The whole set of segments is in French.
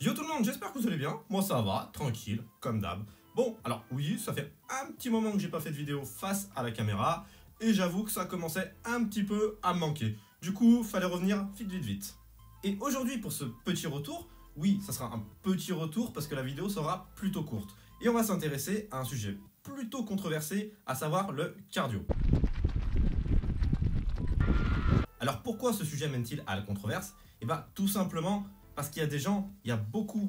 Yo tout le monde, j'espère que vous allez bien, moi ça va, tranquille, comme d'hab. Bon, alors oui, ça fait un petit moment que j'ai pas fait de vidéo face à la caméra, et j'avoue que ça commençait un petit peu à me manquer. Du coup, fallait revenir vite. Et aujourd'hui pour ce petit retour, oui, ça sera un petit retour parce que la vidéo sera plutôt courte. Et on va s'intéresser à un sujet plutôt controversé, à savoir le cardio. Alors pourquoi ce sujet mène-t-il à la controverse? Eh bien tout simplement parce qu'il y a des gens, il y a beaucoup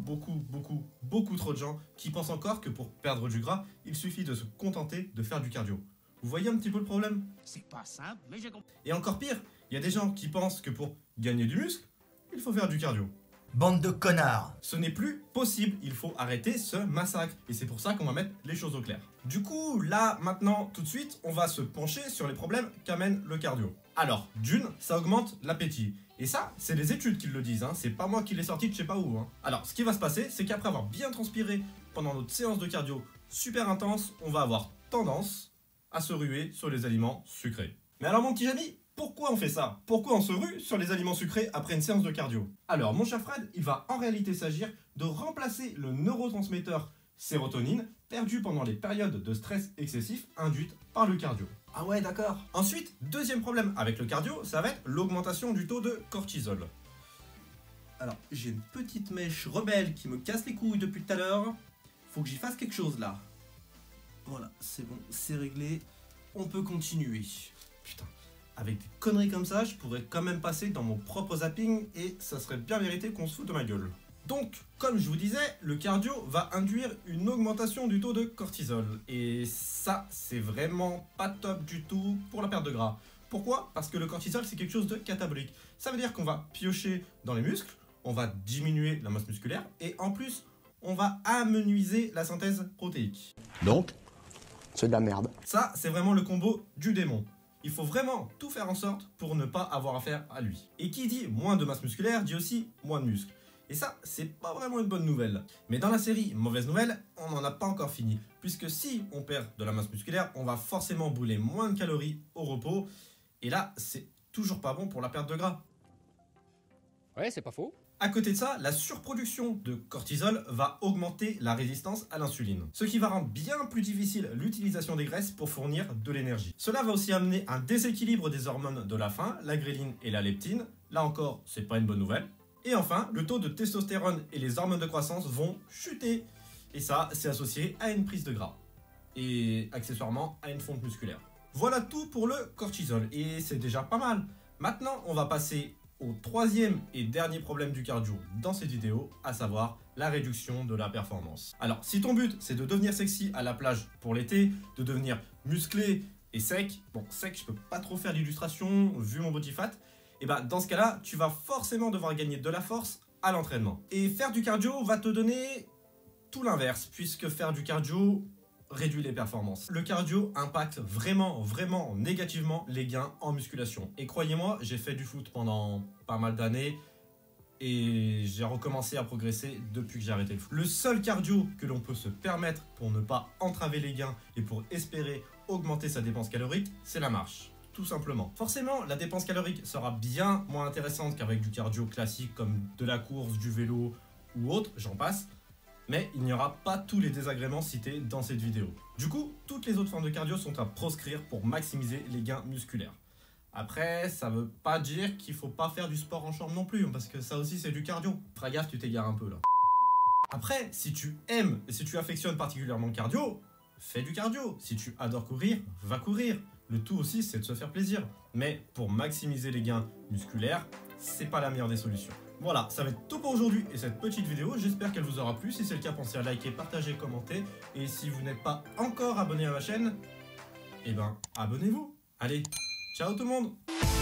trop de gens qui pensent encore que pour perdre du gras, il suffit de se contenter de faire du cardio. Vous voyez un petit peu le problème? C'est pas simple, mais j'ai compris. Et encore pire, il y a des gens qui pensent que pour gagner du muscle, il faut faire du cardio. Bande de connards! Ce n'est plus possible, il faut arrêter ce massacre. Et c'est pour ça qu'on va mettre les choses au clair. Du coup, là, maintenant, tout de suite, on va se pencher sur les problèmes qu'amène le cardio. Alors, d'une, ça augmente l'appétit. Et ça, c'est les études qui le disent, hein. C'est pas moi qui l'ai sorti de je sais pas où. Hein. Alors, ce qui va se passer, c'est qu'après avoir bien transpiré pendant notre séance de cardio super intense, on va avoir tendance à se ruer sur les aliments sucrés. Mais alors mon petit Jamy, pourquoi on fait ça? Pourquoi on se rue sur les aliments sucrés après une séance de cardio? Alors mon cher Fred, il va en réalité s'agir de remplacer le neurotransmetteur sérotonine perdu pendant les périodes de stress excessif induites par le cardio. Ah ouais, d'accord. Ensuite, deuxième problème avec le cardio, ça va être l'augmentation du taux de cortisol. Alors, j'ai une petite mèche rebelle qui me casse les couilles depuis tout à l'heure. Faut que j'y fasse quelque chose là. Voilà, c'est bon, c'est réglé. On peut continuer. Putain, avec des conneries comme ça, je pourrais quand même passer dans mon propre zapping et ça serait bien mérité qu'on se foute de ma gueule. Donc, comme je vous disais, le cardio va induire une augmentation du taux de cortisol. Et ça, c'est vraiment pas top du tout pour la perte de gras. Pourquoi? Parce que le cortisol, c'est quelque chose de catabolique. Ça veut dire qu'on va piocher dans les muscles, on va diminuer la masse musculaire et en plus, on va amenuiser la synthèse protéique. Donc, c'est de la merde. Ça, c'est vraiment le combo du démon. Il faut vraiment tout faire en sorte pour ne pas avoir affaire à lui. Et qui dit moins de masse musculaire, dit aussi moins de muscles. Et ça, c'est pas vraiment une bonne nouvelle. Mais dans la série Mauvaise Nouvelle, on n'en a pas encore fini. Puisque si on perd de la masse musculaire, on va forcément brûler moins de calories au repos. Et là, c'est toujours pas bon pour la perte de gras. Ouais, c'est pas faux. À côté de ça, la surproduction de cortisol va augmenter la résistance à l'insuline, ce qui va rendre bien plus difficile l'utilisation des graisses pour fournir de l'énergie. Cela va aussi amener un déséquilibre des hormones de la faim, la ghrelin et la leptine. Là encore, c'est pas une bonne nouvelle. Et enfin, le taux de testostérone et les hormones de croissance vont chuter. Et ça, c'est associé à une prise de gras. Et accessoirement, à une fonte musculaire. Voilà tout pour le cortisol. Et c'est déjà pas mal. Maintenant, on va passer au troisième et dernier problème du cardio dans cette vidéo, à savoir la réduction de la performance. Alors si ton but c'est de devenir sexy à la plage pour l'été, de devenir musclé et sec, bon sec je peux pas trop faire d'illustration vu mon body fat, et bah dans ce cas là tu vas forcément devoir gagner de la force à l'entraînement. Et faire du cardio va te donner tout l'inverse, puisque faire du cardio réduit les performances. Le cardio impacte vraiment négativement les gains en musculation. Et croyez-moi, j'ai fait du foot pendant pas mal d'années et j'ai recommencé à progresser depuis que j'ai arrêté le foot. Le seul cardio que l'on peut se permettre pour ne pas entraver les gains et pour espérer augmenter sa dépense calorique, c'est la marche. Tout simplement. Forcément, la dépense calorique sera bien moins intéressante qu'avec du cardio classique comme de la course, du vélo ou autre, j'en passe. Mais il n'y aura pas tous les désagréments cités dans cette vidéo. Du coup, toutes les autres formes de cardio sont à proscrire pour maximiser les gains musculaires. Après, ça veut pas dire qu'il faut pas faire du sport en chambre non plus, parce que ça aussi c'est du cardio. Fais gaffe, tu t'égares un peu là. Après, si tu aimes et si tu affectionnes particulièrement le cardio, fais du cardio. Si tu adores courir, va courir. Le tout aussi, c'est de se faire plaisir. Mais pour maximiser les gains musculaires, c'est pas la meilleure des solutions. Voilà, ça va être tout pour aujourd'hui et cette petite vidéo, j'espère qu'elle vous aura plu. Si c'est le cas, pensez à liker, partager, commenter. Et si vous n'êtes pas encore abonné à ma chaîne, eh ben, abonnez-vous. Allez, ciao tout le monde!